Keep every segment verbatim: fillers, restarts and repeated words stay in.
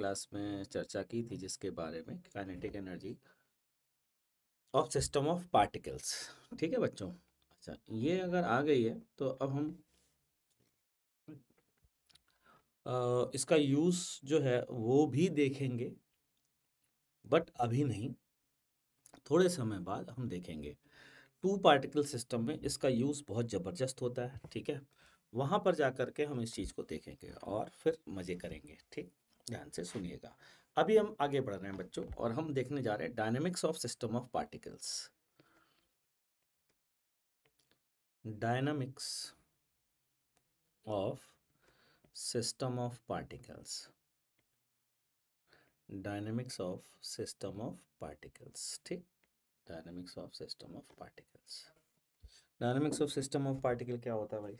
Last class में चर्चा की थी, जिसके बारे में kinetic energy of system of particles. ठीक है बच्चों, अच्छा ये अगर आ गई है तो अब हम आ, इसका यूज़ जो है वो भी देखेंगे, बट अभी नहीं, थोड़े समय बाद हम देखेंगे। टू पार्टिकल सिस्टम में इसका यूज़ बहुत ज़बरदस्त होता है, ठीक है, वहाँ पर जा कर के हम इस चीज़ को देखेंगे और फिर मज़े करेंगे। ठीक, ध्यान से सुनिएगा। अभी हम आगे बढ़ रहे हैं बच्चों और हम देखने जा रहे हैं dynamics of system of particles. Dynamics of system of particles, dynamics of system of particles. ठीक, dynamics of system of particles. Dynamics of system of particle क्या होता है भाई?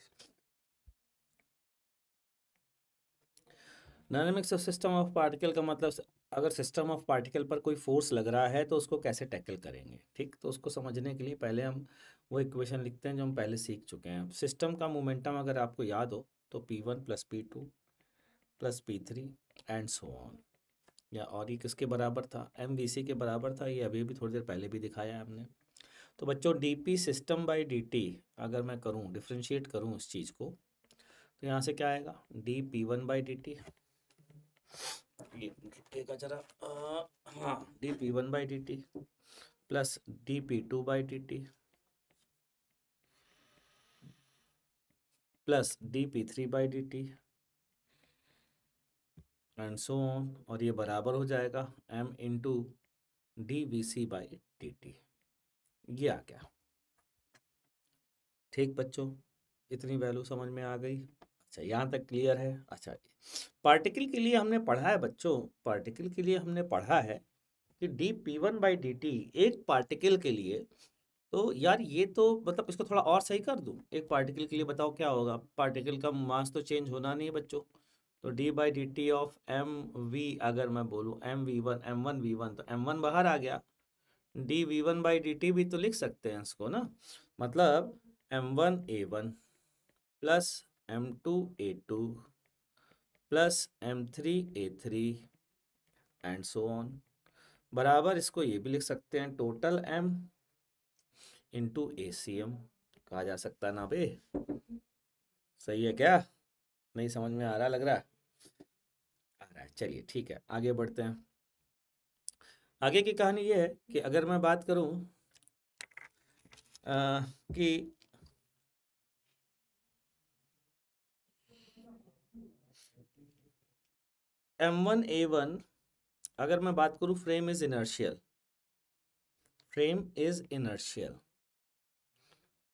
Dynamics of system of particle का मतलब, अगर सिस्टम ऑफ पार्टिकल पर कोई फोर्स लग रहा है तो उसको कैसे टैकल करेंगे। ठीक, तो उसको समझने के लिए पहले हम वो इक्वेशन लिखते हैं जो हम पहले सीख चुके हैं। सिस्टम का मोमेंटम अगर आपको याद हो तो P one plus P two plus P three and so on, या और ये किसके बराबर था? एम वी सी के बराबर था। ये अभी भी थोड़ी देर पहले भी दिखाया है हमने। तो बच्चों D P system by D T अगर मैं करूँ, डिफ्रेंशिएट करूँ इस चीज़ को, तो यहाँ से क्या आएगा? D P one by D T, ये रुकेगा जरा, हाँ, D P one by D T plus D P two by D T plus D P three by D T and so on, और ये बराबर हो जाएगा M into D V C by D T. ये आ गया। ठीक बच्चों, इतनी वैल्यू समझ में आ गई? अच्छा, यहाँ तक क्लियर है? अच्छा, पार्टिकल के लिए हमने पढ़ा है बच्चों, पार्टिकल के लिए हमने पढ़ा है कि D P one by D T एक पार्टिकल के लिए, तो यार ये तो मतलब इसको थोड़ा और सही कर दूँ। एक पार्टिकल के लिए बताओ क्या होगा? पार्टिकल का मास तो चेंज होना नहीं है बच्चों, तो D by D T of M V अगर मैं बोलूँ M V one, M one V one, तो एम वन बाहर आ गया, D V one by D T भी तो लिख सकते हैं इसको ना, मतलब M one A one plus M two A two plus M three A three and so on, बराबर इसको ये भी लिख सकते हैं total M into A C M, कहा जा सकता है ना बे? सही है क्या? नहीं समझ में आ रहा? लग रहा आ रहा है। चलिए ठीक है, आगे बढ़ते हैं। आगे की कहानी ये है कि अगर मैं बात करूं आ, कि एम वन ए वन अगर मैं बात करूं, frame is inertial, frame is inertial,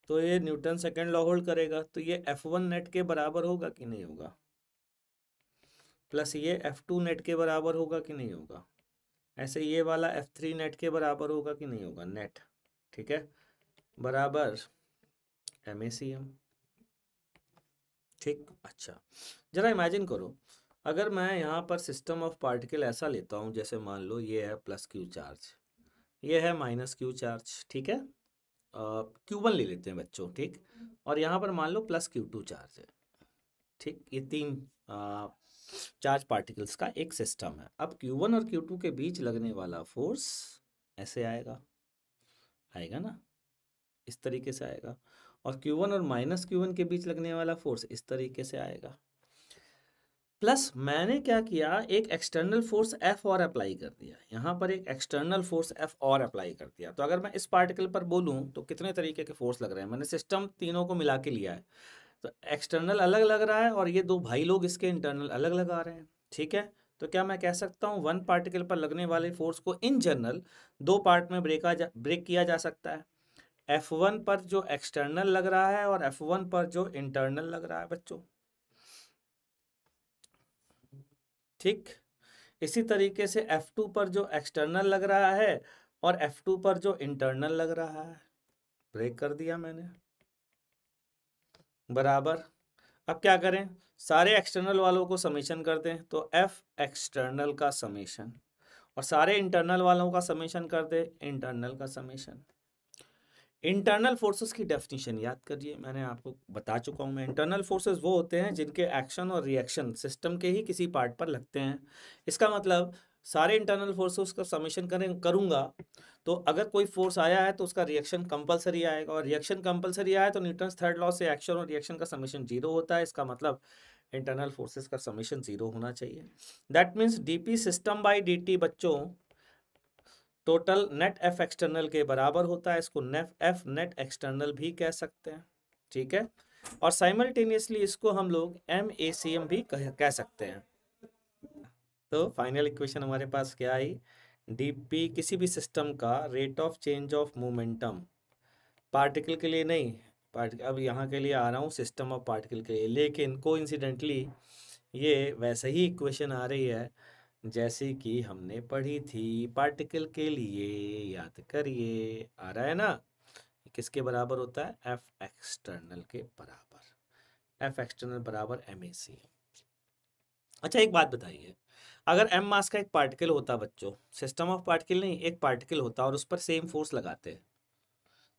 तो ये न्यूटन सेकेंड लॉ होल्ड करेगा, तो ये एफ वन नेट के बराबर होगा कि नहीं होगा, प्लस ये एफ टू नेट के बराबर होगा कि नहीं होगा, ऐसे ये वाला एफ थ्री नेट के बराबर होगा कि नहीं होगा, नेट, ठीक है, बराबर एम ए सी एम। ठीक, अच्छा जरा इमेजिन करो, अगर मैं यहाँ पर सिस्टम ऑफ पार्टिकल ऐसा लेता हूँ, जैसे मान लो ये है प्लस क्यू चार्ज, ये है माइनस क्यू चार्ज, ठीक है, क्यू वन ले लेते हैं बच्चों, ठीक, और यहाँ पर मान लो प्लस क्यू टू चार्ज है, ठीक, ये तीन आ, चार्ज पार्टिकल्स का एक सिस्टम है। अब क्यू वन और क्यू टू के बीच लगने वाला फोर्स ऐसे आएगा, आएगा ना, इस तरीके से आएगा, और क्यू वन और माइनस क्यू वन के बीच लगने वाला फोर्स इस तरीके से आएगा, प्लस मैंने क्या किया, एक एक्सटर्नल फोर्स एफ और अप्लाई कर दिया, यहाँ पर एक एक्सटर्नल फोर्स एफ और अप्लाई कर दिया। तो अगर मैं इस पार्टिकल पर बोलूँ तो कितने तरीके के फोर्स लग रहे हैं? मैंने सिस्टम तीनों को मिला के लिया है, तो एक्सटर्नल अलग लग रहा है और ये दो भाई लोग इसके इंटरनल अलग लगा रहे हैं। ठीक है, तो क्या मैं कह सकता हूँ वन पार्टिकल पर लगने वाले फोर्स को इन जनरल दो पार्ट में ब्रेक जा ब्रेक किया जा सकता है, एफ वन पर जो एक्सटर्नल लग रहा है और एफ वन पर जो इंटरनल लग रहा है बच्चों। ठीक, इसी तरीके से एफ टू पर जो एक्सटर्नल लग रहा है और एफ टू पर जो इंटरनल लग रहा है, ब्रेक कर दिया मैंने, बराबर। अब क्या करें, सारे एक्सटर्नल वालों को समेशन कर दें, तो F एक्सटर्नल का समेशन, और सारे इंटरनल वालों का समेशन कर दें, इंटरनल का समेशन। इंटरनल फोर्सेस की डेफिनेशन याद करिए, मैंने आपको बता चुका हूँ मैं। इंटरनल फोर्सेस वो होते हैं जिनके एक्शन और रिएक्शन सिस्टम के ही किसी पार्ट पर लगते हैं। इसका मतलब सारे इंटरनल फोर्सेस का समेशन करें करूँगा तो अगर कोई फोर्स आया है तो उसका रिएक्शन कंपलसरी आएगा, और रिएक्शन कंपलसरी आया तो न्यूटन थर्ड लॉ से एक्शन और रिएक्शन का समेशन जीरो होता है। इसका मतलब इंटरनल फोर्सेस का समेशन जीरो होना चाहिए। That means D P system by D T बच्चों टोटल नेट एफ एक्सटर्नल के बराबर होता है। इसको नेट एफ नेट एक्सटर्नल भी कह सकते हैं, ठीक है, और साइमल्टेनियसली इसको हम लोग एम ए सी एम भी कह, कह सकते हैं। तो फाइनल इक्वेशन हमारे पास क्या आई, डी पी किसी भी सिस्टम का rate of change of momentum, particle के लिए नहीं, पार्टिकल अब यहाँ के लिए आ रहा हूँ सिस्टम ऑफ पार्टिकल के लिए, लेकिन को इंसिडेंटली ये वैसे ही इक्वेशन आ रही है जैसे कि हमने पढ़ी थी पार्टिकल के लिए, याद करिए। आ रहा है ना, किसके बराबर होता है, एफ एक्सटर्नल के बराबर, एफ एक्सटर्नल बराबर एम ए सी। अच्छा एक बात बताइए, अगर एम मास का एक पार्टिकल होता बच्चों, सिस्टम ऑफ पार्टिकल नहीं, एक पार्टिकल होता और उस पर सेम फोर्स लगाते हैं,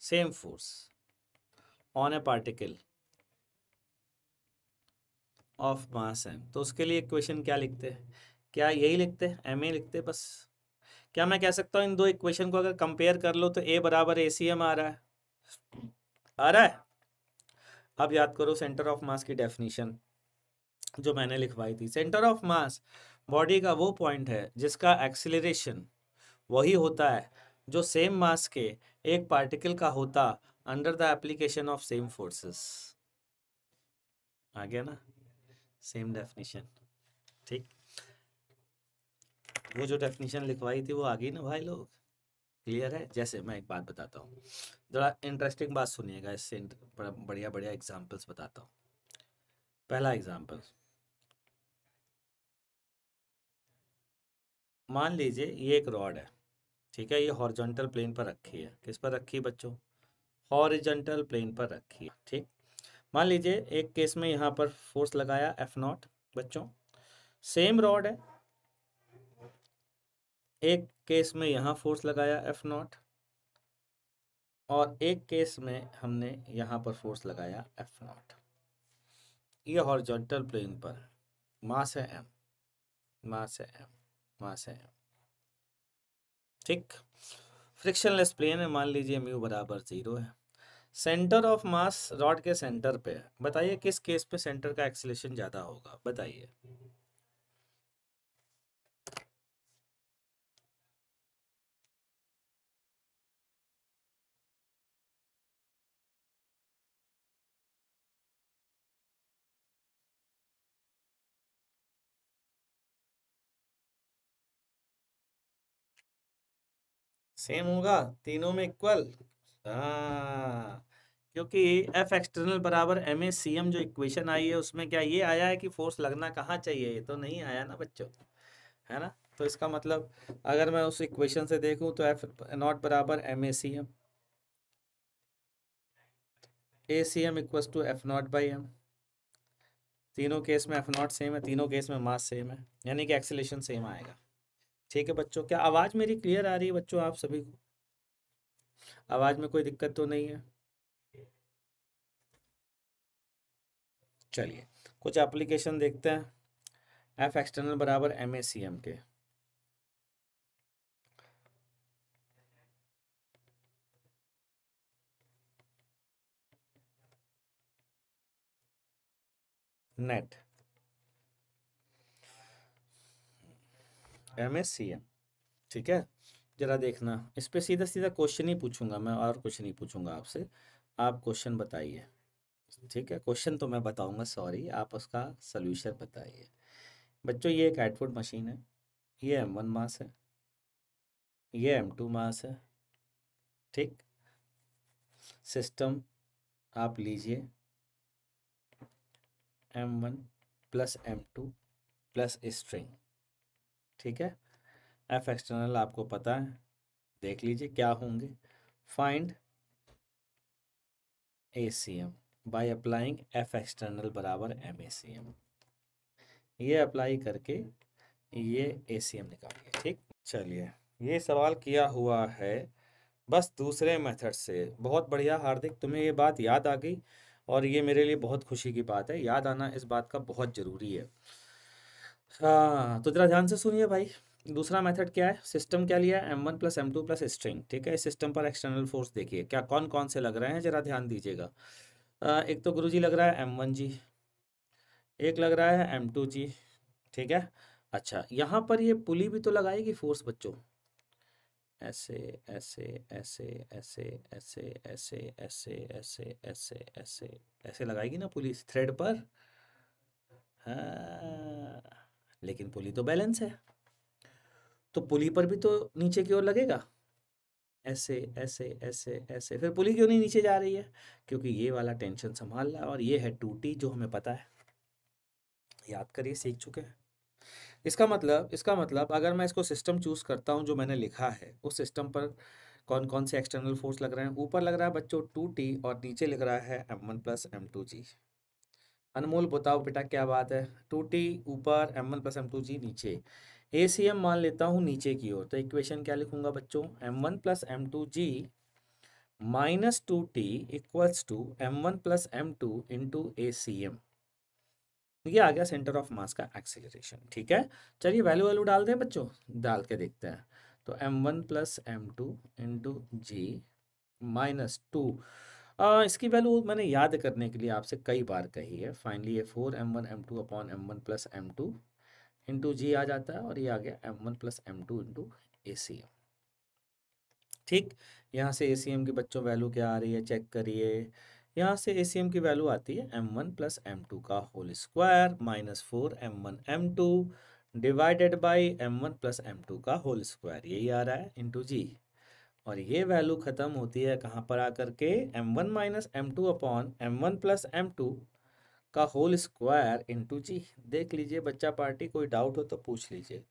same force on a particle of mass M, तो उसके लिए इक्वेशन क्या लिखते हैं, क्या यही लिखते हैं, एम ए लिखते बस। क्या मैं कह सकता हूँ इन दो इक्वेशन को अगर कंपेयर कर लो तो ए बराबर ए सी एम आ रहा है, आ रहा है। अब याद करो सेंटर ऑफ मास की डेफिनेशन जो मैंने लिखवाई थी। सेंटर ऑफ मास बॉडी का वो पॉइंट है जिसका एक्सीलरेशन वही होता है जो सेम मास के एक पार्टिकल का होता under the application of same forces. आ गया ना, सेम डेफिनेशन, ठीक। वो जो डेफिनेशन लिखवाई थी वो आ गई ना भाई लोग, क्लियर है। जैसे मैं एक बात बताता हूँ, जरा इंटरेस्टिंग बात सुनिएगा, इससे बढ़िया बढ़िया एग्जांपल्स बताता हूँ। पहला एग्जांपल, मान लीजिए ये एक रॉड है, ठीक है, ये हॉरिजॉन्टल प्लेन पर रखी है, किस पर रखी है बच्चों, हॉरिजॉन्टल प्लेन पर रखी है, ठीक। मान लीजिए एक केस में यहाँ पर फोर्स लगाया एफ नॉट बच्चों, सेम रॉड है, एक केस में यहाँ फोर्स लगाया एफ नॉट और एक केस में हमने यहाँ पर फोर्स लगाया एफ नॉट। ये हॉरिजॉन्टल प्लेन पर मास है एम, मास है एम, मास है एम, ठीक। फ्रिक्शनलेस प्लेन है, मान लीजिए म्यू बराबर जीरो है। सेंटर ऑफ मास रॉड के सेंटर पे है, बताइए किस केस पे सेंटर का एक्सीलरेशन ज़्यादा होगा, बताइए। सेम होगा तीनों में इक्वल, हाँ, क्योंकि एफ एक्सटर्नल बराबर एम ए सी एम जो इक्वेशन आई है उसमें क्या ये आया है कि फोर्स लगना कहाँ चाहिए, ये तो नहीं आया ना बच्चों, है ना। तो इसका मतलब अगर मैं उस इक्वेशन से देखूं तो एफ नॉट बराबर M A C M, A C M equal to F naught by M. तीनों केस में एफ नॉट सेम है, तीनों केस में मास सेम है, यानी कि एक्सीलरेशन सेम आएगा, ठीक है बच्चों। क्या आवाज़ मेरी क्लियर आ रही है बच्चों, आप सभी को आवाज़ में कोई दिक्कत तो नहीं है। चलिए कुछ एप्लीकेशन देखते हैं एफ एक्सटर्नल बराबर एम ए सी एम के। Net M S C M, ठीक है, जरा देखना। इस पर सीधा सीधा क्वेश्चन ही पूछूंगा मैं, और कुछ नहीं पूछूंगा आपसे, आप क्वेश्चन बताइए, ठीक है। क्वेश्चन तो मैं बताऊंगा, सॉरी, आप उसका सल्यूशन बताइए बच्चों। ये एक एटवुड मशीन है, ये एम वन मास है, ये एम टू मास है, ठीक। सिस्टम आप लीजिए M one plus M two plus string, ठीक है। एफ एक्सटर्नल आपको पता है, देख लीजिए क्या होंगे, find A C M by applying F external बराबर एम ए सी एम। ये अप्लाई करके ये ए सी एम निकालिए, ठीक। चलिए ये सवाल किया हुआ है बस दूसरे मेथड से। बहुत बढ़िया हार्दिक, तुम्हें ये बात याद आ गई और ये मेरे लिए बहुत खुशी की बात है। याद आना इस बात का बहुत ज़रूरी है। हाँ, तो ज़रा ध्यान से सुनिए भाई, दूसरा मेथड क्या है। सिस्टम क्या लिया है, M one plus M two plus string. ठीक है, इस सिस्टम पर एक्सटर्नल फोर्स देखिए क्या कौन कौन से लग रहे हैं, ज़रा ध्यान दीजिएगा। एक तो गुरुजी लग रहा है एम वन जी, एक लग रहा है एम टू जी। ठीक है, अच्छा यहाँ पर ये पुली भी तो लगाएगी फोर्स बच्चों, ऐसे ऐसे ऐसे ऐसे ऐसे ऐसे ऐसे ऐसे ऐसे ऐसे ऐसे लगाएगी ना पुली इस थ्रेड पर। हाँ, लेकिन पुली तो बैलेंस है, तो पुली पर भी तो नीचे की ओर लगेगा। ऐसे ऐसे ऐसे ऐसे फिर पुली क्यों नहीं नीचे जा रही है, क्योंकि ये वाला टेंशन संभाल रहा है। और ये है टू टी, जो हमें पता है, याद करिए, सीख चुके हैं। इसका मतलब इसका मतलब अगर मैं इसको सिस्टम चूज़ करता हूँ जो मैंने लिखा है, उस सिस्टम पर कौन कौन से एक्सटर्नल फोर्स लग रहे हैं। ऊपर लग रहा है बच्चों टू टी और नीचे लग रहा है M one plus M two G. Anmol बताओ बेटा क्या बात है, टू टी ऊपर, M one plus M two G नीचे। ए सी एम मान लेता हूँ नीचे की ओर, तो इक्वेशन क्या लिखूँगा बच्चों, M one plus M two G minus two T equals to M one plus M two into A C M. ये आ गया सेंटर ऑफ मास का एक्सीलरेशन। ठीक है, चलिए वैल्यू वैल्यू डाल दें बच्चों, डाल के देखते हैं। तो M one plus M two into G minus two, इसकी वैल्यू मैंने याद करने के लिए आपसे कई बार कही है। फाइनली ये four M one M two upon M one plus M two into G आ जाता है, और ये आ गया M one plus M two into A C M. ठीक, यहाँ से ए सी एम की बच्चों वैल्यू क्या आ रही है, चेक करिए। यहाँ से ए सी एम की वैल्यू आती है M one plus M two का whole square minus four M one M two divided by M one plus M two का होल स्क्वायर, यही आ रहा है इंटू जी। और ये वैल्यू ख़त्म होती है कहाँ पर आकर के, M one minus M two upon M one plus M two का होल स्क्वायर इंटू जी। देख लीजिए बच्चा पार्टी, कोई डाउट हो तो पूछ लीजिए।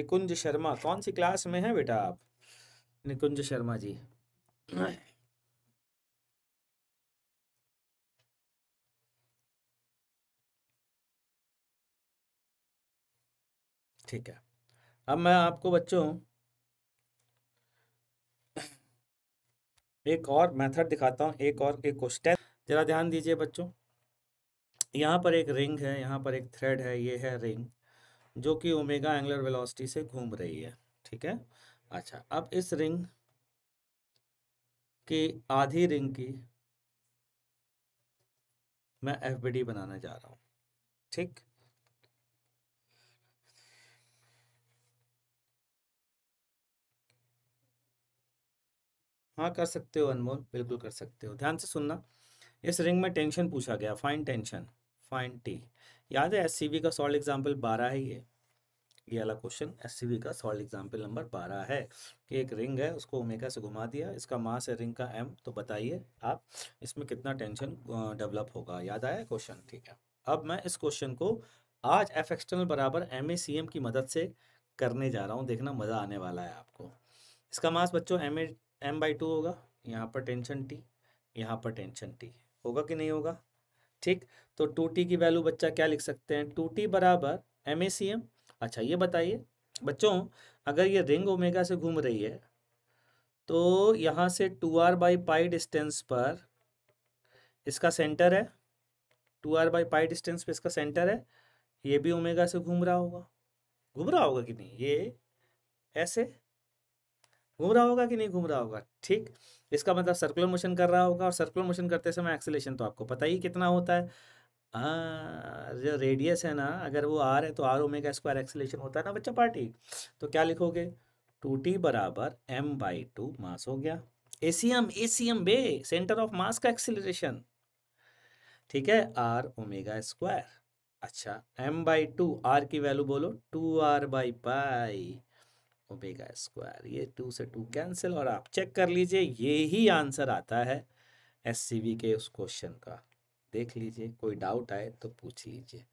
निकुंज शर्मा कौन सी क्लास में है बेटा आप, निकुंज शर्मा जी? ठीक है, अब मैं आपको बच्चों एक और मेथड दिखाता हूँ, एक और एक क्वेश्चन। जरा ध्यान दीजिए बच्चों, यहाँ पर एक रिंग है, यहाँ पर एक थ्रेड है, ये है रिंग जो कि ओमेगा एंगुलर वेलोसिटी से घूम रही है। ठीक है, अच्छा अब इस रिंग की आधी रिंग की मैं एफबीडी बनाने जा रहा हूँ। ठीक, हाँ कर सकते हो अनमोल, बिल्कुल कर सकते हो। ध्यान से सुनना, इस रिंग में टेंशन पूछा गया, फाइन टेंशन, फाइन टी। याद है एससीबी का सॉल्व एग्जाम्पल बारह है ये ये वाला क्वेश्चन, एससीबी का सॉल्व एग्जाम्पल नंबर बारह है कि एक रिंग है, उसको ओमेगा से घुमा दिया, इसका मास है रिंग का एम। तो बताइए आप इसमें कितना टेंशन डेवलप होगा, याद आया क्वेश्चन? ठीक है, अब मैं इस क्वेश्चन को आज एफ एक्सटर्नल बराबर एम ए सी एम की मदद से करने जा रहा हूँ, देखना मज़ा आने वाला है आपको। इसका मास बच्चों M A M by two होगा, यहाँ पर टेंशन टी, यहाँ पर टेंशन टी होगा कि नहीं होगा। ठीक, तो टू टी की वैल्यू बच्चा क्या लिख सकते हैं, टू टी बराबर एम ए सी एम। अच्छा ये बताइए बच्चों, अगर ये रिंग ओमेगा से घूम रही है तो यहाँ से two R by pi distance पर इसका सेंटर है, two R by pi distance पर इसका सेंटर है। ये भी ओमेगा से घूम रहा होगा, घूम रहा होगा कि नहीं, ये ऐसे घूम रहा होगा कि नहीं घूम रहा होगा। ठीक, इसका मतलब सर्कुलर मोशन कर रहा होगा, और सर्कुलर मोशन करते समय एक्सीलरेशन तो आपको पता ही कितना होता है। हाँ, जो रेडियस है ना, अगर वो आर है तो आर ओमेगा स्क्वायर एक्सीलरेशन होता है ना बच्चा पार्टी। तो क्या लिखोगे, टू टी बराबर एम बाई टू मास हो गया, एसीएम एसीएम बे सेंटर ऑफ मास का एक्सीलरेशन। ठीक है, आर ओमेगा स्क्वायर। अच्छा एम बाई टू, आर की वैल्यू बोलो, two R by pi omega square. ये टू से टू कैंसिल, और आप चेक कर लीजिए ये ही आंसर आता है एससीबी के उस क्वेश्चन का। देख लीजिए, कोई डाउट आए तो पूछ लीजिए।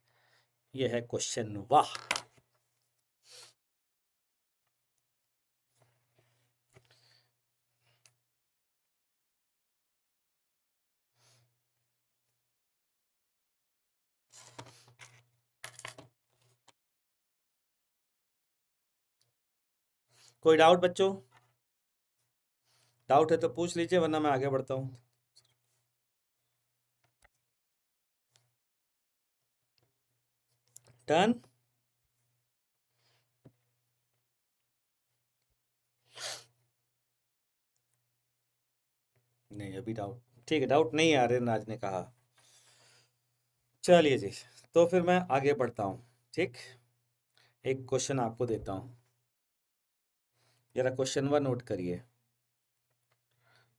यह है क्वेश्चन। वाह, कोई डाउट बच्चों? डाउट है तो पूछ लीजिए, वरना मैं आगे बढ़ता हूँ। डन। नहीं अभी डाउट, ठीक है, डाउट नहीं आ रहे, नाज ने कहा। चलिए जी, तो फिर मैं आगे बढ़ता हूँ। ठीक, एक क्वेश्चन आपको देता हूँ, जरा क्वेश्चन वन नोट करिए।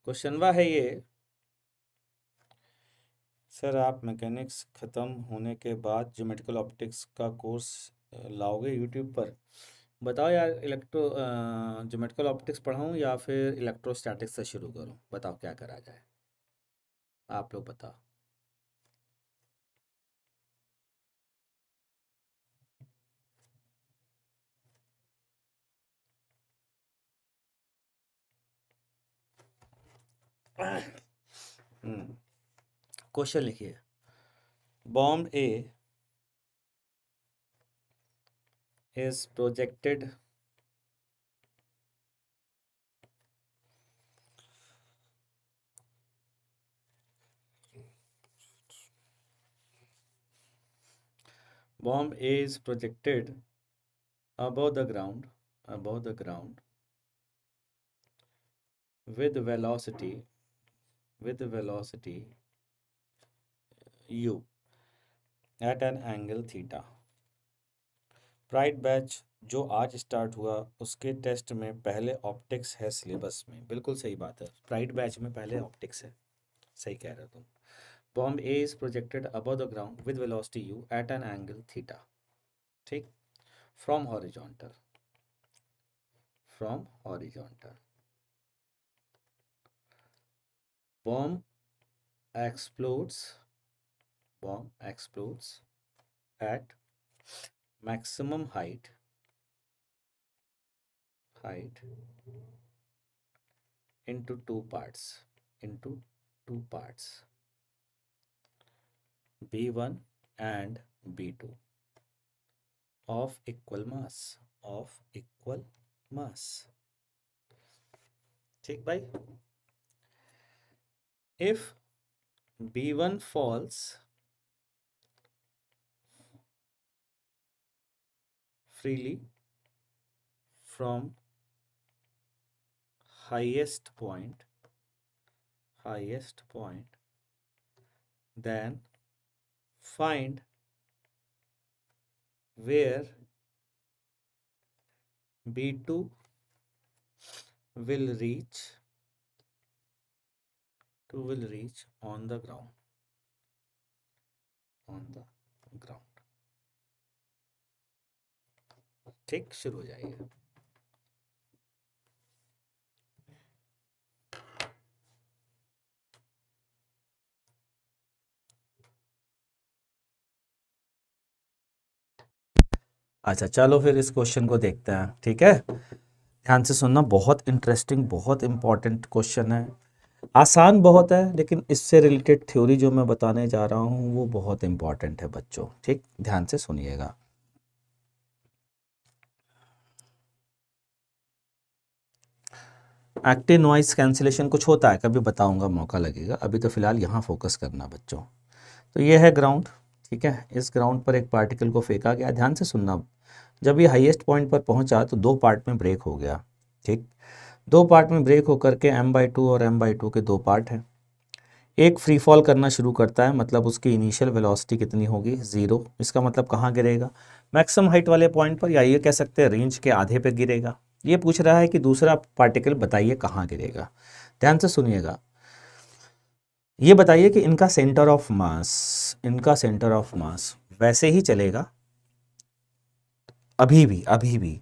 क्वेश्चन वन है ये, सर आप मैकेनिक्स ख़त्म होने के बाद ज्योमेट्रिकल ऑप्टिक्स का कोर्स लाओगे यूट्यूब पर? बताओ यार, इलेक्ट्रो ज्योमेट्रिकल ऑप्टिक्स पढ़ाऊँ या फिर इलेक्ट्रोस्टैटिक्स से शुरू करूँ? बताओ क्या करा जाए, आप लोग बताओ। क्वेश्चन लिखिए, bomb A is projected bomb A is projected above the ground above the ground with velocity with velocity u at an angle theta. Pride batch जो आज स्टार्ट हुआ उसके टेस्ट में पहले ऑप्टिक्स है सिलेबस में। बिल्कुल सही बात है, प्राइड बैच में पहले ऑप्टिक्स है, सही कह रहे हो तुम। Bomb A is projected above the ground with velocity u at an angle theta, ठीक, from horizontal from horizontal bomb explodes bomb explodes at maximum height height into two parts into two parts B one and B two of equal mass of equal mass. ठीक भाई, if B one falls freely from highest point highest point then find where B two will reach will reach on the ground on the ground ठीक, शुरू हो जाएगा। अच्छा चलो फिर इस क्वेश्चन को देखते हैं। ठीक है, ध्यान से सुनना, बहुत इंटरेस्टिंग, बहुत इंपॉर्टेंट क्वेश्चन है। आसान बहुत है, लेकिन इससे रिलेटेड थ्योरी जो मैं बताने जा रहा हूँ वो बहुत इंपॉर्टेंट है बच्चों। ठीक, ध्यान से सुनिएगा। एक्टिव नॉइस कैंसिलेशन कुछ होता है, कभी बताऊंगा, मौका लगेगा। अभी तो फिलहाल यहाँ फोकस करना बच्चों। तो ये है ग्राउंड, ठीक है, इस ग्राउंड पर एक पार्टिकल को फेंका गया। ध्यान से सुनना, जब ये हाईएस्ट पॉइंट पर पहुँचा तो दो पार्ट में ब्रेक हो गया। ठीक, दो पार्ट में ब्रेक होकर के एम बाई टू और एम बाई टू के दो पार्ट हैं। एक फ्री फॉल करना शुरू करता है, मतलब उसकी इनिशियल वेलोसिटी कितनी होगी, ज़ीरो। इसका मतलब कहाँ गिरेगा, मैक्सिमम हाइट वाले पॉइंट पर, या ये कह सकते हैं रेंज के आधे पे गिरेगा। ये पूछ रहा है कि दूसरा पार्टिकल बताइए कहाँ गिरेगा। ध्यान से सुनिएगा, ये बताइए कि इनका सेंटर ऑफ मास इनका सेंटर ऑफ मास वैसे ही चलेगा अभी भी अभी भी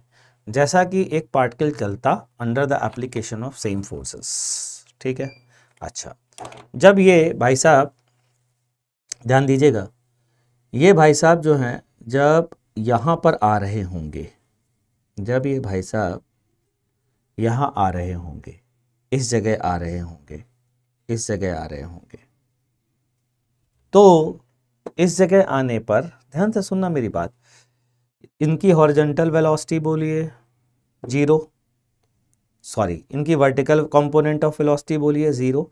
जैसा कि एक पार्टिकल चलता under the application of same forces. ठीक है, अच्छा, जब ये भाई साहब, ध्यान दीजिएगा, ये भाई साहब जो हैं जब यहाँ पर आ रहे होंगे जब ये भाई साहब यहाँ आ रहे होंगे इस जगह आ रहे होंगे इस जगह आ रहे होंगे तो इस जगह आने पर, ध्यान से सुनना मेरी बात, इनकी हॉरिजॉन्टल वेलोसिटी बोलिए जीरो, सॉरी इनकी वर्टिकल कंपोनेंट ऑफ वेलोसिटी बोलिए ज़ीरो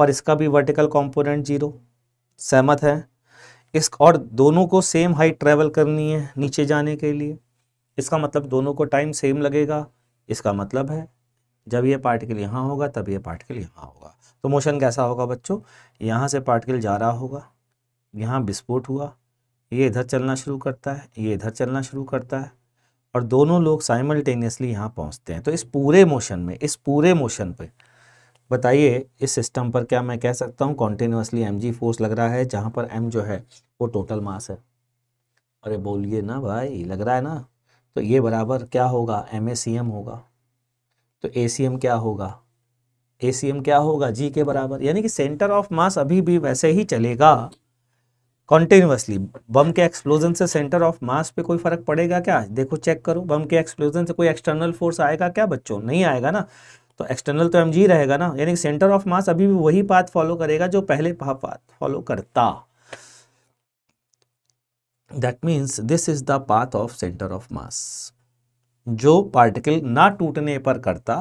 और इसका भी वर्टिकल कंपोनेंट ज़ीरो, सहमत है इस, और दोनों को सेम हाइट ट्रैवल करनी है नीचे जाने के लिए। इसका मतलब दोनों को टाइम सेम लगेगा, इसका मतलब है जब ये पार्टिकल यहाँ होगा तब ये पार्टिकल यहाँ होगा। तो मोशन कैसा होगा बच्चों, यहाँ से पार्टिकल जा रहा होगा, यहाँ विस्फोट हुआ, ये इधर चलना शुरू करता है, ये इधर चलना शुरू करता है और दोनों लोग साइमल्टेनियसली यहाँ पहुँचते हैं। तो इस पूरे मोशन में, इस पूरे मोशन पे बताइए इस सिस्टम पर क्या मैं कह सकता हूँ कॉन्टीन्यूसली एम जी फोर्स लग रहा है, जहाँ पर एम जो है वो टोटल मास है। अरे बोलिए ना भाई, लग रहा है ना। तो ये बराबर क्या होगा, एम ए सी एम होगा। तो ए सी एम क्या होगा, ए सी एम क्या होगा, जी के बराबर। यानी कि सेंटर ऑफ मास अभी भी वैसे ही चलेगा कॉन्टिन्यूसली। बम के एक्सप्लोजन से सेंटर ऑफ मास पे कोई फर्क पड़ेगा क्या, देखो चेक करो, बम के एक्सप्लोजन से कोई एक्सटर्नल फोर्स आएगा क्या बच्चों, नहीं आएगा ना। तो एक्सटर्नल तो एम जी रहेगा ना, यानी कि सेंटर ऑफ मास अभी भी वही पाथ फॉलो करेगा जो पहले पाथ फॉलो करता। That means this is the path of centre of mass. जो पार्टिकल ना टूटने पर करता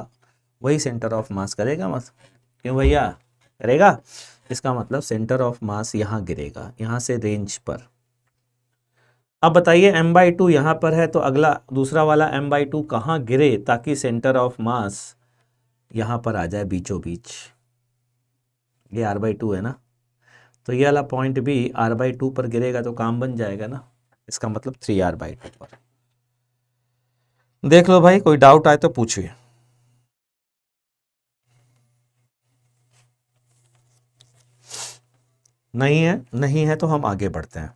वही सेंटर ऑफ मास करेगा, मत क्यों भैया करेगा। इसका मतलब सेंटर ऑफ मास यहाँ गिरेगा, यहाँ से रेंज पर। अब बताइए एम बाई टू यहाँ पर है तो अगला दूसरा वाला एम बाई टू कहाँ गिरे ताकि सेंटर ऑफ मास यहाँ पर आ जाए बीचों बीच। ये आर बाई टू है ना, तो ये वाला पॉइंट भी आर बाई टू पर गिरेगा तो काम बन जाएगा ना। इसका मतलब थ्री आर बाई टू पर। देख लो भाई, कोई डाउट आए तो पूछिए। नहीं है, नहीं है तो हम आगे बढ़ते हैं।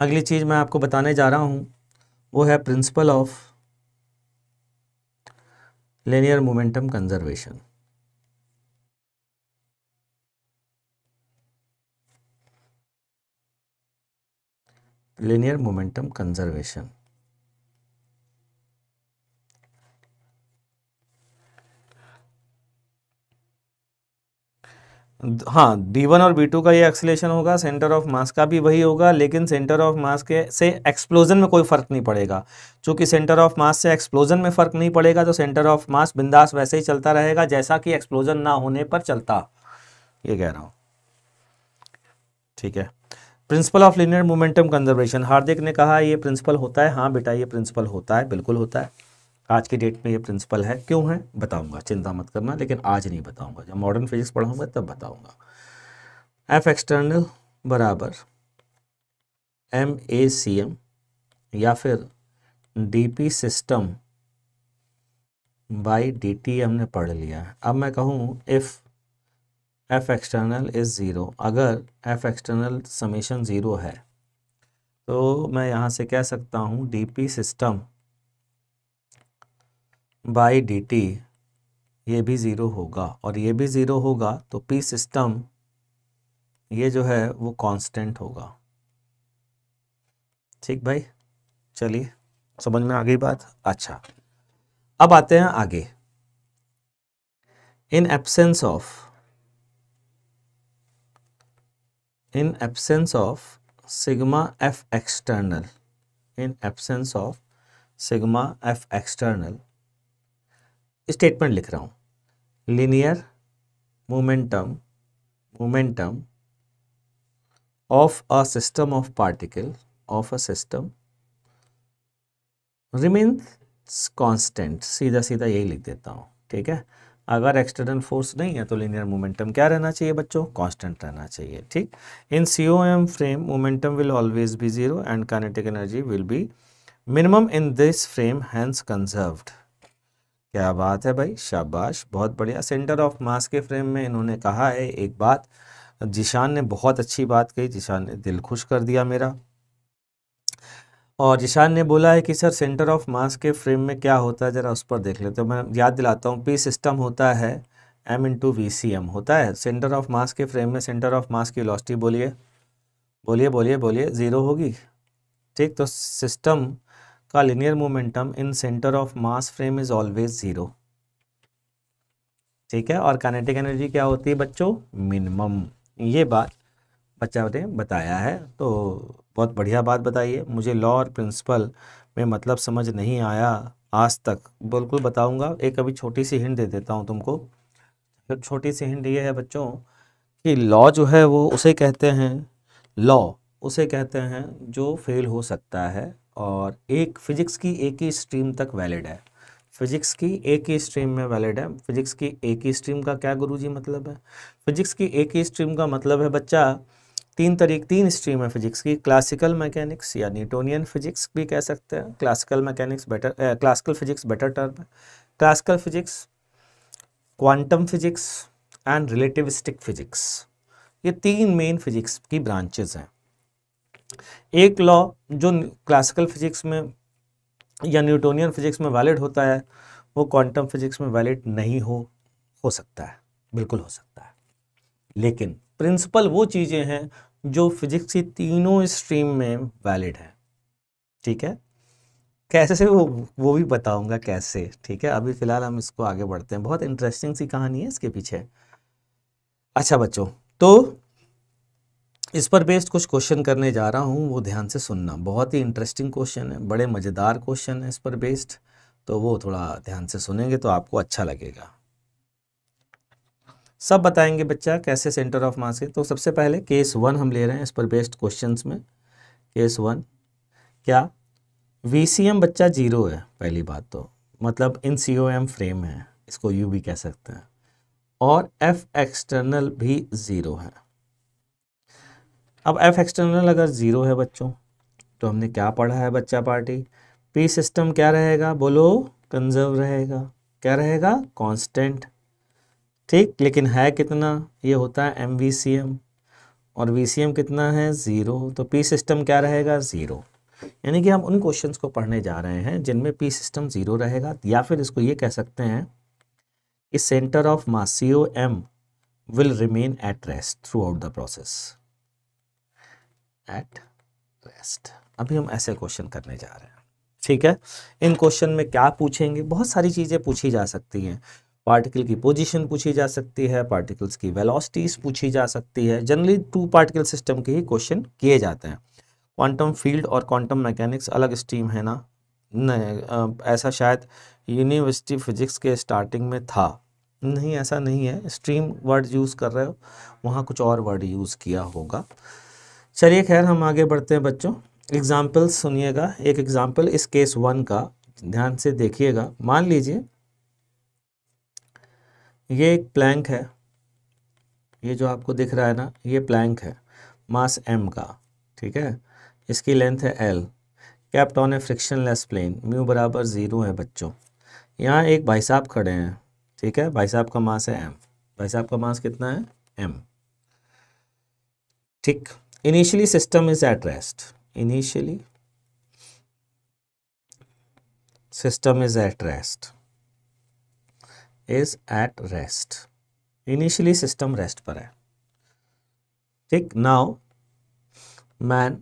अगली चीज मैं आपको बताने जा रहा हूं वो है principle of linear momentum conservation. Linear momentum conservation हाँ, बी वन और बी टू का ये एक्सीलरेशन होगा, सेंटर ऑफ मास का भी वही होगा, लेकिन सेंटर ऑफ मास के से एक्सप्लोजन में कोई फर्क नहीं पड़ेगा। चूंकि सेंटर ऑफ मास से एक्सप्लोजन में फर्क नहीं पड़ेगा तो सेंटर ऑफ मास बिंदास वैसे ही चलता रहेगा जैसा कि एक्सप्लोजन ना होने पर चलता, ये कह रहा हूँ। ठीक है, principle of linear momentum conservation. Hardik ने कहा ये प्रिंसिपल होता है, हाँ बेटा ये प्रिंसिपल होता है, बिल्कुल होता है। आज की डेट में ये प्रिंसिपल है, क्यों है बताऊंगा, चिंता मत करना, लेकिन आज नहीं बताऊंगा, जब मॉडर्न फिजिक्स पढ़ाऊंगा तब बताऊंगा। एफ एक्सटर्नल बराबर एम ए सी एम या फिर D P system by D T हमने पढ़ लिया है। अब मैं कहूँ if F external is zero, अगर एफ एक्सटर्नल समेशन ज़ीरो है तो मैं यहाँ से कह सकता हूँ D P system by D T ये भी ज़ीरो होगा और ये भी ज़ीरो होगा, तो पी सिस्टम ये जो है वो कांस्टेंट होगा। ठीक भाई, चलिए समझ में आ गई बात। अच्छा, अब आते हैं आगे। In absence of in absence of sigma F external in absence of sigma F external statement लिख रहा हूं, linear momentum momentum of a system of particle of a system remains constant. सीधा सीधा यही लिख देता हूं। ठीक है, अगर एक्सटर्नल फोर्स नहीं है तो लीनियर मोमेंटम क्या रहना चाहिए बच्चों, कांस्टेंट रहना चाहिए। ठीक, in COM frame momentum will always be zero and kinetic energy will be minimum in this frame, hence conserved. क्या बात है भाई, शाबाश, बहुत बढ़िया। सेंटर ऑफ मास के फ्रेम में इन्होंने कहा है एक बात, जिशान ने बहुत अच्छी बात कही, जिशान ने दिल खुश कर दिया मेरा। और जिशान ने बोला है कि सर सेंटर ऑफ मास के फ्रेम में क्या होता है, ज़रा उस पर देख लेते हो। मैं याद दिलाता हूँ, पी सिस्टम होता है M into V C M होता है। सेंटर ऑफ मास के फ्रेम में सेंटर ऑफ मास की वेलोसिटी बोलिए बोलिए बोलिए बोलिए ज़ीरो होगी। ठीक, तो सिस्टम का linear momentum in centre of mass frame is always zero. ठीक है, और काइनेटिक एनर्जी क्या होती है बच्चों, मिनिमम। ये बात बच्चा ने बताया है, तो बहुत बढ़िया बात बताइए। मुझे लॉ और प्रिंसिपल में मतलब समझ नहीं आया, आज तक बिल्कुल बताऊंगा। एक अभी छोटी सी हिंट दे देता हूं तुमको। छोटी सी हिंट ये है बच्चों कि लॉ जो है वो उसे कहते हैं, लॉ उसे कहते हैं जो फेल हो सकता है और एक फिजिक्स की एक ही स्ट्रीम तक वैलिड है। फिजिक्स की एक ही स्ट्रीम में वैलिड है। फिजिक्स की एक ही स्ट्रीम का क्या गुरुजी मतलब है? फिजिक्स की एक ही स्ट्रीम का मतलब है बच्चा, तीन तरीक तीन स्ट्रीम है फिजिक्स की, क्लासिकल मैकेनिक्स या न्यूटोनियन फिजिक्स भी कह सकते हैं। Classical mechanics better, classical physics better term है। Classical physics, quantum physics and relativistic physics, ये तीन मेन फिजिक्स की ब्रांचेज हैं। एक लॉ जो क्लासिकल फिजिक्स में या न्यूटोनियन फिजिक्स में वैलिड होता है वो क्वांटम फिजिक्स में वैलिड नहीं हो हो सकता है, बिल्कुल हो सकता है। लेकिन प्रिंसिपल वो चीज़ें हैं जो फिजिक्स की तीनों स्ट्रीम में वैलिड है। ठीक है, कैसे से वो वो भी बताऊंगा कैसे। ठीक है, अभी फिलहाल हम इसको आगे बढ़ते हैं। बहुत इंटरेस्टिंग सी कहानी है इसके पीछे। अच्छा बच्चों, तो इस पर बेस्ड कुछ क्वेश्चन करने जा रहा हूँ, वो ध्यान से सुनना। बहुत ही इंटरेस्टिंग क्वेश्चन है, बड़े मज़ेदार क्वेश्चन है इस पर बेस्ड, तो वो थोड़ा ध्यान से सुनेंगे तो आपको अच्छा लगेगा। सब बताएंगे बच्चा कैसे सेंटर ऑफ मास के। तो सबसे पहले केस वन हम ले रहे हैं इस पर बेस्ड क्वेश्चंस में। केस वन, क्या वीसीएम बच्चा जीरो है? पहली बात तो मतलब इन सी ओ एम फ्रेम है, इसको यू भी कह सकते हैं, और एफ एक्सटर्नल भी ज़ीरो है। अब एफ एक्सटर्नल अगर ज़ीरो है बच्चों तो हमने क्या पढ़ा है बच्चा पार्टी, पी सिस्टम क्या रहेगा? बोलो, कंजर्व रहेगा। क्या रहेगा? कांस्टेंट। ठीक, लेकिन है कितना? ये होता है एम वी सी एम, और वी सी एम कितना है? ज़ीरो। तो पी सिस्टम क्या रहेगा? ज़ीरो। यानी कि हम उन क्वेश्चंस को पढ़ने जा रहे हैं जिनमें पी सिस्टम ज़ीरो रहेगा, या फिर इसको ये कह सकते हैं कि centre of mass C O M will remain at rest throughout the process. At rest, अभी हम ऐसे क्वेश्चन करने जा रहे हैं। ठीक है, इन क्वेश्चन में क्या पूछेंगे? बहुत सारी चीज़ें पूछी जा सकती हैं। पार्टिकल की पोजीशन पूछी जा सकती है, पार्टिकल्स की वेलोसिटीज पूछी जा सकती है। जनरली टू पार्टिकल सिस्टम के ही क्वेश्चन किए जाते हैं। क्वांटम फील्ड और क्वांटम मैकेनिक्स अलग स्ट्रीम है ना? नहीं, ऐसा शायद यूनिवर्सिटी फिजिक्स के स्टार्टिंग में था। नहीं, ऐसा नहीं है। स्ट्रीम वर्ड यूज़ कर रहे हो, वहाँ कुछ और वर्ड यूज़ किया होगा। चलिए खैर, हम आगे बढ़ते हैं बच्चों। एग्जाम्पल सुनिएगा। एक एग्जाम्पल इस केस वन का ध्यान से देखिएगा। मान लीजिए ये एक प्लैंक है, ये जो आपको दिख रहा है ना, ये प्लैंक है मास एम का। ठीक है, इसकी लेंथ है L, capped on a frictionless plane, mu बराबर ज़ीरो है बच्चों। यहाँ एक भाई साहब खड़े हैं। ठीक है, भाई साहब का मास है एम। भाई साहब का मास कितना है? एम। ठीक, initially system is at rest, initially system is at rest, is at rest, initially system rest पर है। ठीक, now man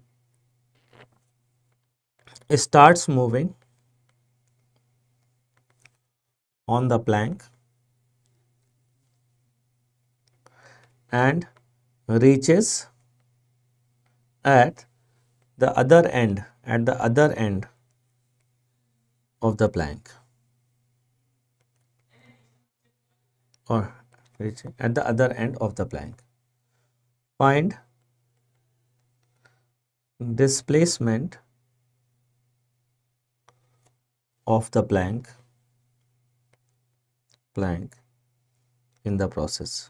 starts moving on the plank and reaches at the other end, at the other end of the plank, or at the other end of the plank, find displacement of the plank plank in the process.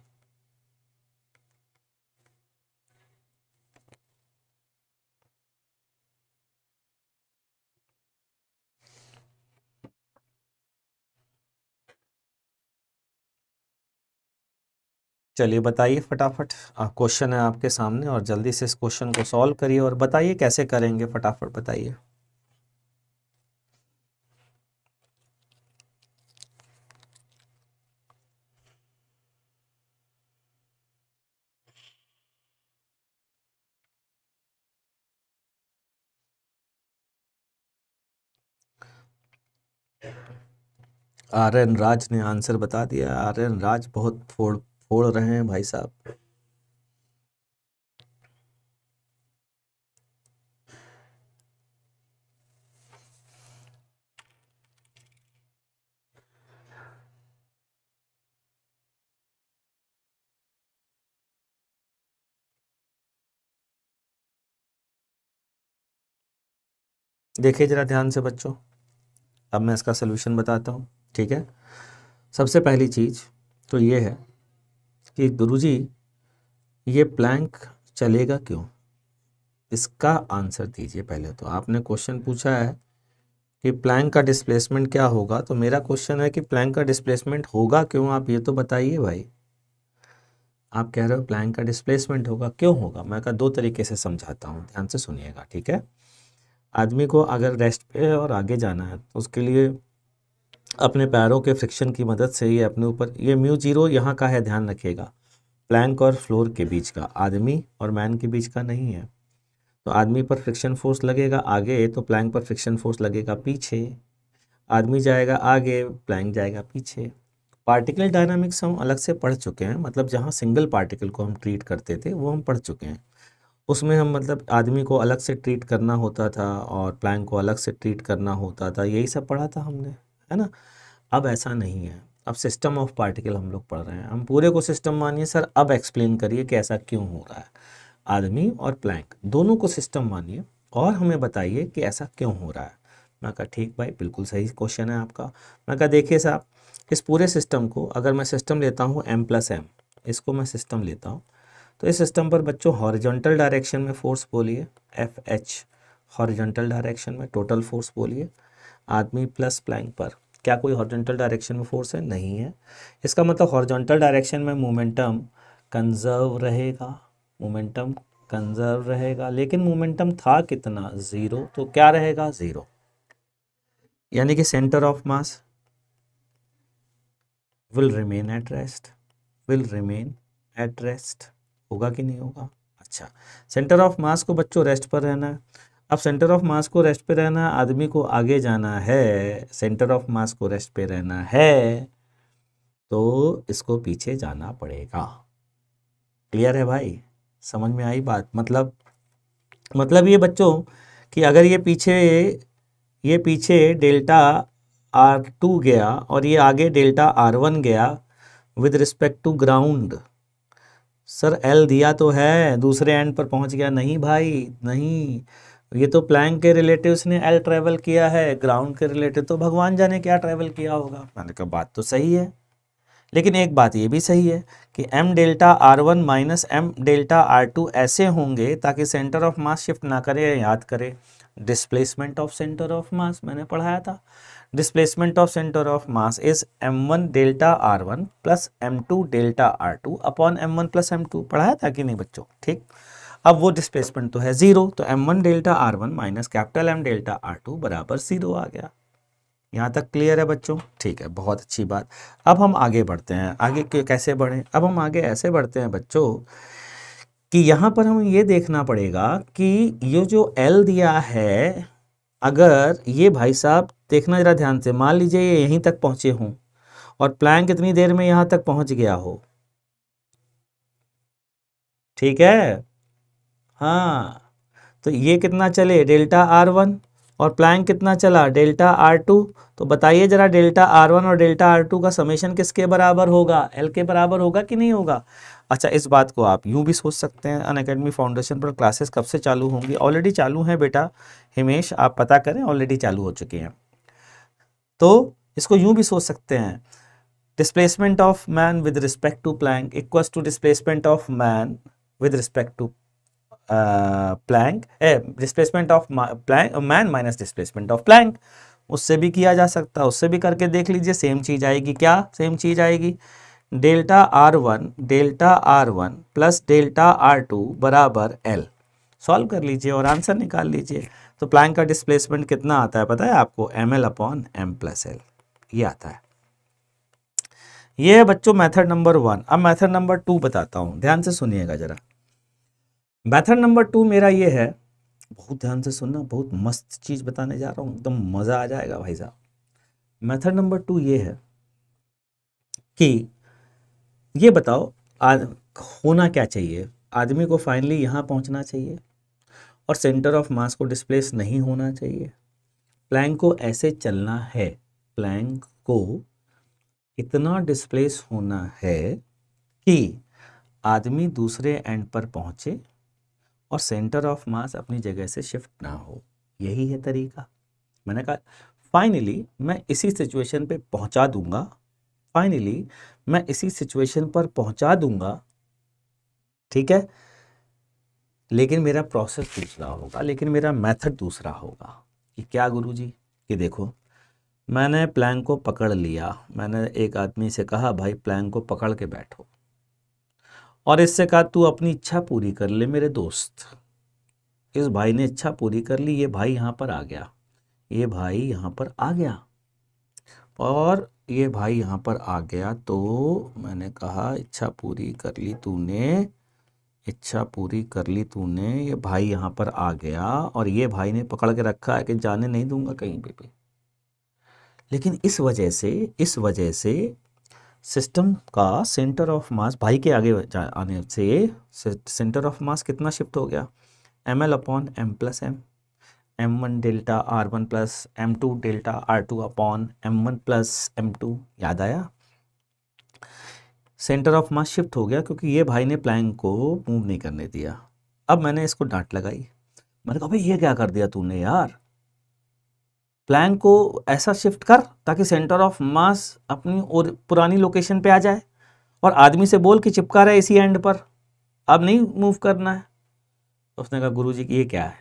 चलिए बताइए फटाफट, question है आपके सामने और जल्दी से इस क्वेश्चन को सॉल्व करिए और बताइए कैसे करेंगे, फटाफट बताइए। आर एन राज ने आंसर बता दिया। आर एन राज बहुत फोड़ बोल रहे हैं भाई साहब। देखिए ज़रा ध्यान से बच्चों, अब मैं इसका सलूशन बताता हूँ, ठीक है। सबसे पहली चीज़ तो ये है कि गुरुजी ये प्लैंक चलेगा क्यों, इसका आंसर दीजिए। पहले तो आपने क्वेश्चन पूछा है कि प्लैंक का डिस्प्लेसमेंट क्या होगा, तो मेरा क्वेश्चन है कि प्लैंक का डिस्प्लेसमेंट होगा क्यों, आप ये तो बताइए भाई। आप कह रहे हो प्लैंक का डिस्प्लेसमेंट होगा, क्यों होगा? मैं कहा दो तरीके से समझाता हूँ, ध्यान से सुनिएगा, ठीक है। आदमी को अगर रेस्ट पे और आगे जाना है तो उसके लिए अपने पैरों के फ्रिक्शन की मदद से ये अपने ऊपर, ये म्यू जीरो यहाँ का है, ध्यान रखिएगा, प्लैंक और फ्लोर के बीच का, आदमी और मैन के बीच का नहीं है। तो आदमी पर फ्रिक्शन फोर्स लगेगा आगे, तो प्लैंक पर फ्रिक्शन फोर्स लगेगा पीछे। आदमी जाएगा आगे, प्लैंक जाएगा पीछे। पार्टिकल डायनामिक्स हम अलग से पढ़ चुके हैं, मतलब जहाँ सिंगल पार्टिकल को हम ट्रीट करते थे वो हम पढ़ चुके हैं। उसमें हम मतलब आदमी को अलग से ट्रीट करना होता था और प्लैंक को अलग से ट्रीट करना होता था, यही सब पढ़ा था हमने, है ना। अब ऐसा नहीं है, अब सिस्टम ऑफ पार्टिकल हम लोग पढ़ रहे हैं। हम पूरे को सिस्टम मानिए सर, अब एक्सप्लेन करिए कि ऐसा क्यों हो रहा है। आदमी और प्लैंक दोनों को सिस्टम मानिए और हमें बताइए कि ऐसा क्यों हो रहा है। मैं कहा ठीक भाई, बिल्कुल सही क्वेश्चन है आपका। मैं कहा देखिए साहब, इस पूरे सिस्टम को अगर मैं सिस्टम लेता हूँ एम प्लस एम, इसको मैं सिस्टम लेता हूँ, तो इस सिस्टम पर बच्चों हॉरिजॉन्टल डायरेक्शन में फोर्स बोलिए एफ एच, हॉरिजॉन्टल डायरेक्शन में टोटल फोर्स बोलिए आदमी प्लस प्लैंक पर। क्या कोई हॉरिजॉन्टल डायरेक्शन में फोर्स है? नहीं है। इसका मतलब हॉरिजॉन्टल डायरेक्शन में मोमेंटम कंजर्व रहेगा, मोमेंटम कंजर्व रहेगा। लेकिन मोमेंटम था कितना? ज़ीरो, तो क्या रहेगा? ज़ीरो। यानी कि centre of mass will remain at rest, will remain at rest, होगा कि नहीं होगा? अच्छा, सेंटर ऑफ मास को बच्चों रेस्ट पर रहना है। अब सेंटर ऑफ मास को रेस्ट पे रहना, आदमी को आगे जाना है, सेंटर ऑफ मास को रेस्ट पे रहना है, तो इसको पीछे जाना पड़ेगा। क्लियर है भाई, समझ में आई बात? मतलब मतलब ये बच्चों कि अगर ये पीछे ये पीछे डेल्टा आर टू गया और ये आगे डेल्टा आर वन गया with respect to ground, sir L दिया तो है, दूसरे एंड पर पहुंच गया। नहीं भाई नहीं, ये तो प्लैंक के रिलेटिव उसने एल ट्रैवल किया है, ग्राउंड के रिलेटिव तो भगवान जाने क्या ट्रैवल किया होगा। मैंने कहा बात तो सही है, लेकिन एक बात ये भी सही है कि M delta R one minus M delta R two ऐसे होंगे ताकि सेंटर ऑफ मास शिफ्ट ना करे। याद करे displacement of centre of mass, मैंने पढ़ाया था, displacement of centre of mass is M one delta R one plus M two delta R two upon M one plus M two, पढ़ाया था कि नहीं बच्चों? ठीक, अब वो डिस्प्लेसमेंट तो है जीरो, तो M one delta R one minus capital M delta R two बराबर जीरो आ गया। यहाँ तक क्लियर है बच्चों? ठीक है, बहुत अच्छी बात। अब हम आगे बढ़ते हैं। आगे कैसे बढ़ें? अब हम आगे ऐसे बढ़ते हैं बच्चों कि यहाँ पर हमें ये देखना पड़ेगा कि ये जो एल दिया है, अगर ये भाई साहब देखना ज़रा ध्यान से, मान लीजिए ये यहीं तक पहुँचे हों और प्लैंक कितनी देर में यहाँ तक पहुँच गया हो, ठीक है, हाँ, तो ये कितना चले? डेल्टा आर वन, और प्लैंक कितना चला? Delta R two. तो बताइए ज़रा डेल्टा आर वन और डेल्टा आर टू का समेशन किसके बराबर होगा? एल के बराबर होगा कि नहीं होगा? अच्छा, इस बात को आप यूँ भी सोच सकते हैं, अन अकेडमी फाउंडेशन पर क्लासेस कब से चालू होंगी? ऑलरेडी चालू हैं बेटा हिमेश, आप पता करें, ऑलरेडी चालू हो चुकी हैं। तो इसको यूँ भी सोच सकते हैं, displacement of man with respect to plank equals to displacement of man with respect to plank, displacement of plank man minus displacement of plank. उससे भी किया जा सकता है, उससे भी करके देख लीजिए, सेम चीज़ आएगी। क्या सेम चीज़ आएगी? Delta R one delta R one plus delta R two बराबर एल। सॉल्व कर लीजिए और आंसर निकाल लीजिए। तो प्लैंक का डिस्प्लेसमेंट कितना आता है पता है आपको? M L upon M plus L, ये आता है। ये है बच्चों मैथड नंबर वन। अब मैथड नंबर टू बताता हूँ, ध्यान से सुनिएगा जरा। मैथड नंबर टू मेरा ये है, बहुत ध्यान से सुनना, बहुत मस्त चीज़ बताने जा रहा हूँ, एकदम मज़ा आ जाएगा भाई साहब। मैथड नंबर टू ये है कि ये बताओ आद, होना क्या चाहिए? आदमी को फाइनली यहाँ पहुँचना चाहिए और सेंटर ऑफ मास को डिस्प्लेस नहीं होना चाहिए। प्लैंक को ऐसे चलना है, प्लैंक को इतना डिस्प्लेस होना है कि आदमी दूसरे एंड पर पहुँचे और सेंटर ऑफ मास अपनी जगह से शिफ्ट ना हो। यही है तरीका। मैंने कहा फाइनली मैं इसी सिचुएशन पे पहुंचा दूंगा, फाइनली मैं इसी सिचुएशन पर पहुंचा दूंगा, ठीक है, लेकिन मेरा प्रोसेस दूसरा होगा, लेकिन मेरा मेथड दूसरा होगा। कि क्या गुरुजी? कि देखो मैंने प्लैंक को पकड़ लिया, मैंने एक आदमी से कहा भाई प्लैंक को पकड़ के बैठो, और इससे कहा तू अपनी इच्छा पूरी कर ले मेरे दोस्त। इस भाई ने इच्छा पूरी कर ली, ये भाई यहाँ पर आ गया, ये भाई यहाँ पर आ गया और ये भाई यहाँ पर आ गया। तो मैंने कहा इच्छा पूरी कर ली तूने, इच्छा पूरी कर ली तूने, ये भाई यहाँ पर आ गया और ये भाई ने पकड़ के रखा है कि जाने नहीं दूंगा कहीं पे भी। लेकिन इस वजह से इस वजह से सिस्टम का सेंटर ऑफ मास भाई के आगे आने से सेंटर ऑफ मास कितना शिफ्ट हो गया? M L upon M plus M, M one delta R one plus M two delta R two upon M one plus M two. याद आया? सेंटर ऑफ मास शिफ्ट हो गया क्योंकि ये भाई ने प्लैंक को मूव नहीं करने दिया। अब मैंने इसको डांट लगाई, मैंने कहा भाई ये क्या कर दिया तूने यार, प्लैंक को ऐसा शिफ्ट कर ताकि सेंटर ऑफ मास अपनी और पुरानी लोकेशन पे आ जाए, और आदमी से बोल कि चिपका रहे इसी एंड पर, अब नहीं मूव करना है। तो उसने कहा गुरुजी ये क्या है,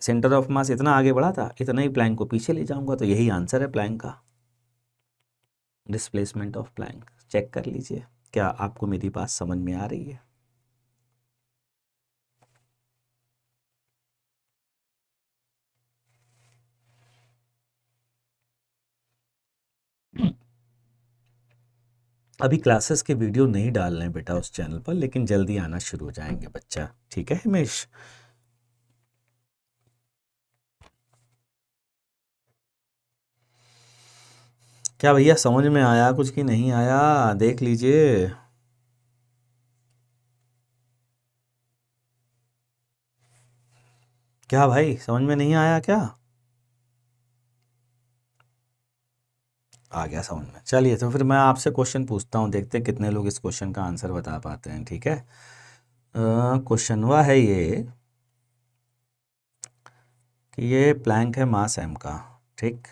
सेंटर ऑफ मास इतना आगे बढ़ा था, इतना ही प्लैंक को पीछे ले जाऊंगा, तो यही आंसर है प्लैंक का। डिस्प्लेसमेंट ऑफ प्लैंक चेक कर लीजिए। क्या आपको मेरी बात समझ में आ रही है? अभी क्लासेस के वीडियो नहीं डाल रहे हैं बेटा उस चैनल पर, लेकिन जल्दी आना शुरू हो जाएंगे बच्चा, ठीक है हिमेश। क्या भैया समझ में आया कुछ कि नहीं आया? देख लीजिए क्या भाई समझ में नहीं आया? क्या आ गया समझ में? चलिए तो फिर मैं आपसे क्वेश्चन पूछता हूँ, देखते हैं कितने लोग इस क्वेश्चन का आंसर बता पाते हैं, ठीक है। क्वेश्चन वह है ये कि ये प्लैंक है मास एम का, ठीक,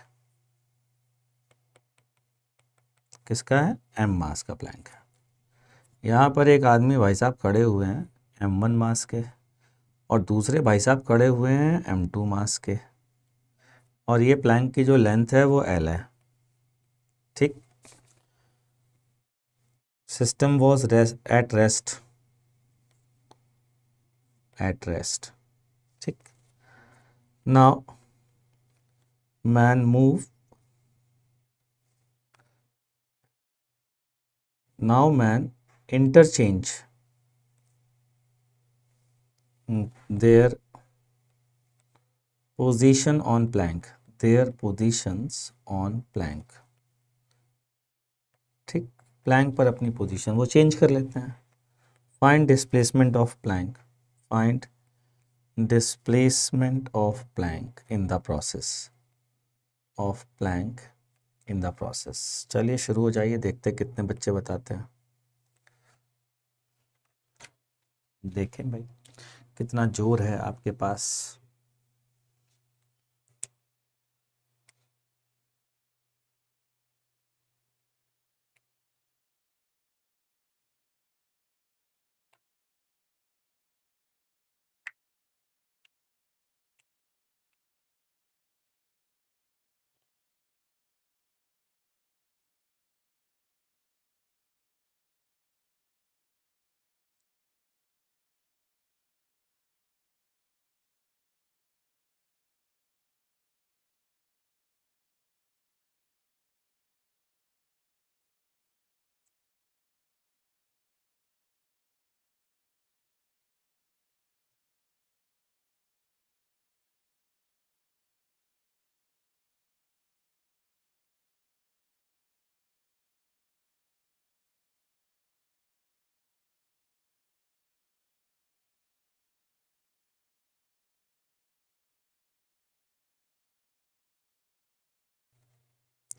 किसका है? एम मास का प्लैंक है। यहाँ पर एक आदमी भाई साहब खड़े हुए हैं एम वन मास के, और दूसरे भाई साहब खड़े हुए हैं एम टू मास के, और ये प्लैंक की जो लेंथ है वो एल है, ठीक। System was rest at rest at rest ठीक। Now man move now man interchange their position on plank, their positions on plank, ठीक। प्लैंक पर अपनी पोजीशन वो चेंज कर लेते हैं। Find displacement of plank, find displacement of plank in the process of plank in the process. चलिए शुरू हो जाइए, देखते हैं कितने बच्चे बताते हैं। देखें भाई कितना जोर है आपके पास।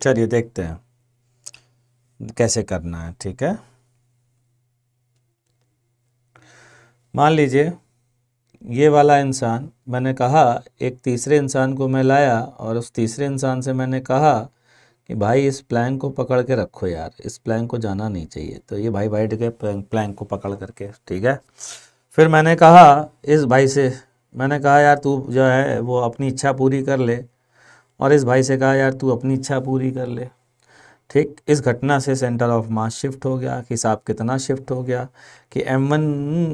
चलिए देखते हैं कैसे करना है, ठीक है। मान लीजिए ये वाला इंसान, मैंने कहा एक तीसरे इंसान को मैं लाया और उस तीसरे इंसान से मैंने कहा कि भाई इस प्लैंक को पकड़ के रखो यार, इस प्लैंक को जाना नहीं चाहिए। तो ये भाई बैठ गए प्लैंक को पकड़ करके, ठीक है। फिर मैंने कहा इस भाई से, मैंने कहा यार तू जो है वो अपनी इच्छा पूरी कर ले, और इस भाई से कहा यार तू अपनी इच्छा पूरी कर ले, ठीक। इस घटना से सेंटर ऑफ मास शिफ्ट हो गया, कि साहब कितना शिफ्ट हो गया कि एम वन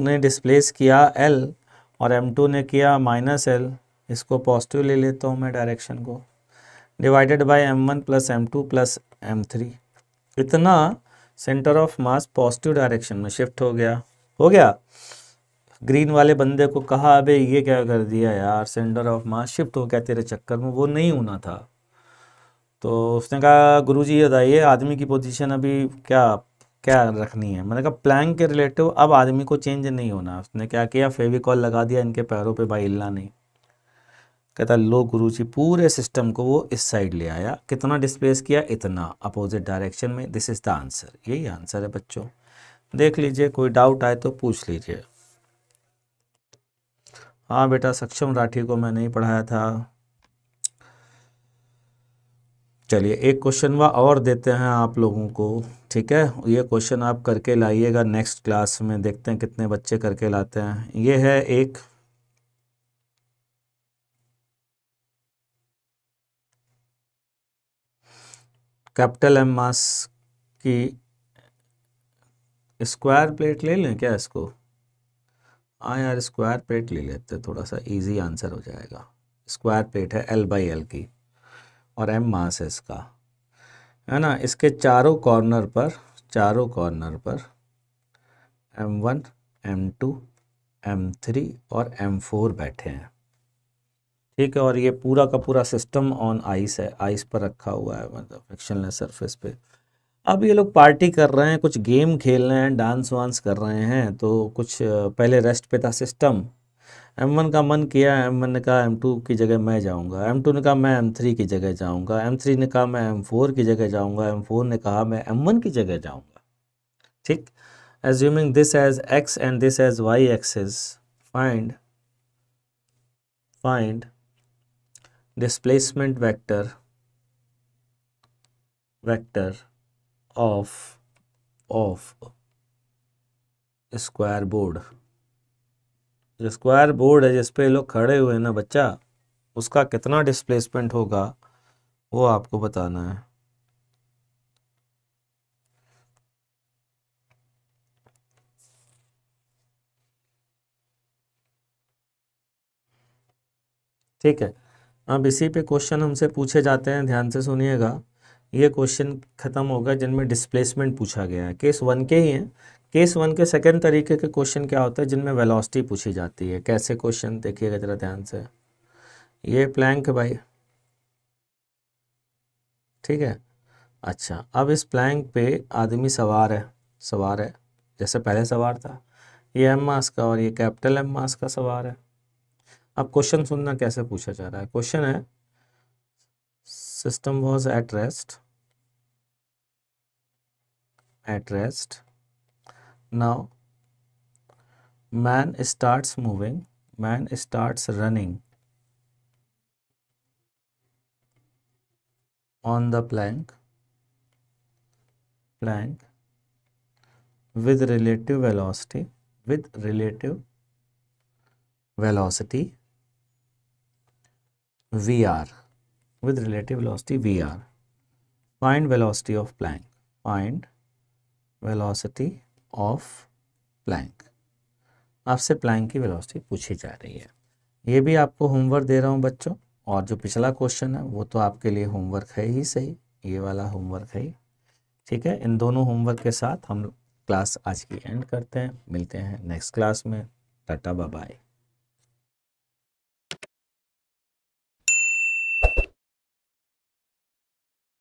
ने डिस्प्लेस किया L और एम टू ने किया माइनस L, इसको पॉजिटिव ले लेता हूँ मैं डायरेक्शन को, divided by M one plus M two plus M three. इतना centre of mass positive direction में शिफ्ट हो गया। हो गया। ग्रीन वाले बंदे को कहा अबे ये क्या कर दिया यार, सेंटर ऑफ मास शिफ्ट हो गया तेरे चक्कर में, वो नहीं होना था। तो उसने कहा गुरुजी ये बताइए आदमी की पोजीशन अभी क्या क्या रखनी है। मैंने कहा प्लैंक के रिलेटिव अब आदमी को चेंज नहीं होना। उसने क्या किया, फेविकॉल लगा दिया इनके पैरों पे, भाई हिलना नहीं। कहता लो गुरुजी, पूरे सिस्टम को वो इस साइड ले आया। कितना डिस्प्लेस किया, इतना, अपोजिट डायरेक्शन में। दिस इज़ द आंसर, यही आंसर है बच्चों। देख लीजिए, कोई डाउट आए तो पूछ लीजिए। हाँ बेटा, सक्षम राठी को मैं नहीं पढ़ाया था। चलिए एक क्वेश्चन वह और देते हैं आप लोगों को, ठीक है। ये क्वेश्चन आप करके लाइएगा नेक्स्ट क्लास में, देखते हैं कितने बच्चे करके लाते हैं। ये है एक, कैपिटल एम मास की स्क्वायर प्लेट ले लें क्या इसको। हाँ यार स्क्वायर प्लेट ले लेते, थोड़ा सा इजी आंसर हो जाएगा। स्क्वायर प्लेट है एल बाई एल की और एम मास है इसका, है ना। इसके चारों कॉर्नर पर, चारों कॉर्नर पर M one M two M three और एम फोर बैठे हैं, ठीक है। और ये पूरा का पूरा सिस्टम ऑन आइस है, आइस पर रखा हुआ है, मतलब फ्रिक्शनलेस सरफेस पे। अब ये लोग पार्टी कर रहे हैं, कुछ गेम खेल रहे हैं, डांस वांस कर रहे हैं। तो कुछ पहले रेस्ट पे था सिस्टम। एम वन का मन किया, एम वन ने कहा एम टू की जगह मैं जाऊंगा, एम टू ने कहा मैं एम थ्री की जगह जाऊंगा, एम थ्री ने कहा मैं एम फोर की जगह जाऊंगा, एम फोर ने कहा मैं एम वन की जगह जाऊंगा, ठीक। Assuming this as X and this as Y axis, find find displacement vector vector of of square board. जो स्क्वायर बोर्ड है जिस पे लोग खड़े हुए हैं ना बच्चा, उसका कितना डिस्प्लेसमेंट होगा वो आपको बताना है। ठीक है, अब इसी पे क्वेश्चन हमसे पूछे जाते हैं, ध्यान से सुनिएगा। ये क्वेश्चन खत्म होगा जिनमें डिस्प्लेसमेंट पूछा गया है, केस वन के ही हैं। केस वन के सेकंड तरीके के क्वेश्चन क्या होता है, जिनमें वेलोसिटी पूछी जाती है। कैसे क्वेश्चन, देखिएगा जरा ध्यान से। ये प्लैंक है भाई, ठीक है। अच्छा, अब इस प्लैंक पे आदमी सवार है, सवार है जैसे पहले सवार था। ये एम मास का और ये कैपिटल एम मास का सवार है। अब क्वेश्चन सुनना, कैसे पूछा जा रहा है। क्वेश्चन है system was at rest at rest now man starts moving, man starts running on the plank plank with relative velocity with relative velocity vr with relative velocity vr, find velocity of plank, find velocity of plank। आपसे plank की velocity पूछी जा रही है। ये भी आपको homework दे रहा हूँ बच्चों, और जो पिछला क्वेश्चन है वो तो आपके लिए होमवर्क है ही सही, ये वाला होमवर्क है ही, ठीक है। इन दोनों होमवर्क के साथ हम क्लास आज की एंड करते हैं, मिलते हैं नेक्स्ट क्लास में। Tata bye bye.